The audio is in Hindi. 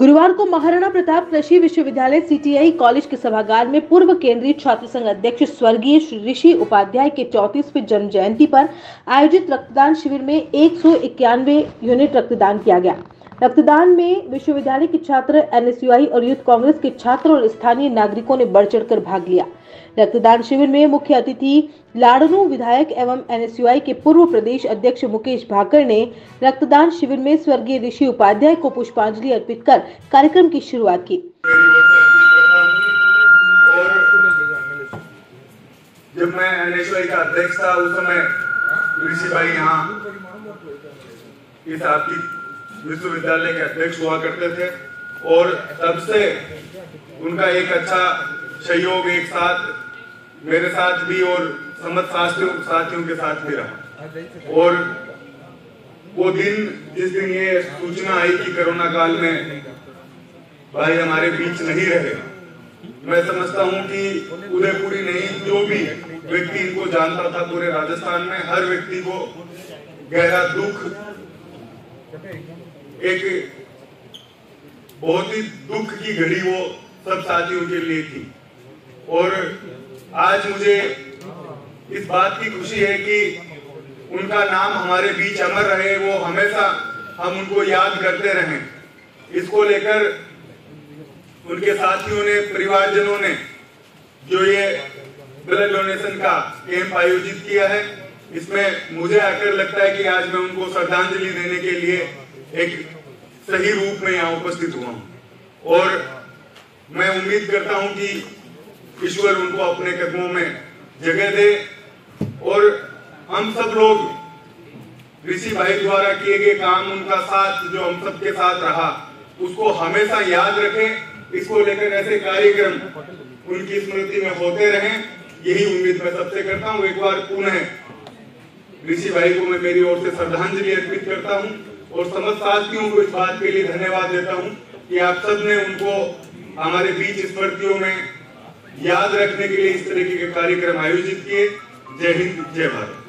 गुरुवार को महाराणा प्रताप कृषि विश्वविद्यालय सीटीएई कॉलेज के सभागार में पूर्व केंद्रीय छात्र संघ अध्यक्ष स्वर्गीय ऋषि उपाध्याय के 34वें जन्म जयंती पर आयोजित रक्तदान शिविर में 191 यूनिट रक्तदान किया गया। रक्तदान में विश्वविद्यालय के छात्र, एनएसयूआई और यूथ कांग्रेस के छात्र और स्थानीय नागरिकों ने बढ़ चढ़कर भाग लिया। रक्तदान शिविर में मुख्य अतिथि लाड़ो विधायक एवं एनएसयूआई के पूर्व प्रदेश अध्यक्ष मुकेश भाकर ने रक्तदान शिविर में स्वर्गीय ऋषि उपाध्याय को पुष्पांजलि अर्पित कर कार्यक्रम की शुरुआत की। जब मैं एनएसयूआई का अध्यक्ष था, उस समय ऋषि भाई यहाँ इस आपकी विश्वविद्यालय के अध्यक्ष हुआ करते थे और तब से उनका एक अच्छा सहयोग एक साथ मेरे साथ भी और समस्त साथियों के साथ भी रहा। और वो दिन जिस दिन ये सूचना आई कि कोरोना काल में भाई हमारे बीच नहीं रहे, मैं समझता हूँ कि उदयपुरी नहीं, जो भी व्यक्ति इनको जानता था पूरे राजस्थान में, हर व्यक्ति को गहरा दुख, एक बहुत ही दुख की घड़ी वो सब साथियों के लिए थी। और आज मुझे इस बात की खुशी है कि उनका नाम हमारे बीच अमर रहे, वो हमेशा हम उनको याद करते रहें। इसको लेकर उनके साथियों ने, परिवारजनों ने जो ये ब्लड डोनेशन का कैंप आयोजित किया है, इसमें मुझे आकर लगता है कि आज मैं उनको श्रद्धांजलि देने के लिए एक सही रूप में यहाँ उपस्थित हुआ हूँ। और मैं उम्मीद करता हूँ कि ईश्वर उनको अपने कदमों में जगह दे और हम सब लोग ऋषि भाई द्वारा किए गए काम, उनका साथ जो हम सब के साथ रहा, उसको हमेशा याद रखें। इसको लेकर ऐसे कार्यक्रम उनकी स्मृति में होते रहें, यही उम्मीद मैं सबसे करता हूँ। एक बार पुनः ऋषि भाई को मैं मेरी ओर से श्रद्धांजलि अर्पित करता हूं और समस्त साथियों को इस बात के लिए धन्यवाद देता हूं कि आप सब ने उनको हमारे बीच स्मृतियों में याद रखने के लिए इस तरीके के कार्यक्रम आयोजित किए। जय हिंद, जय भारत।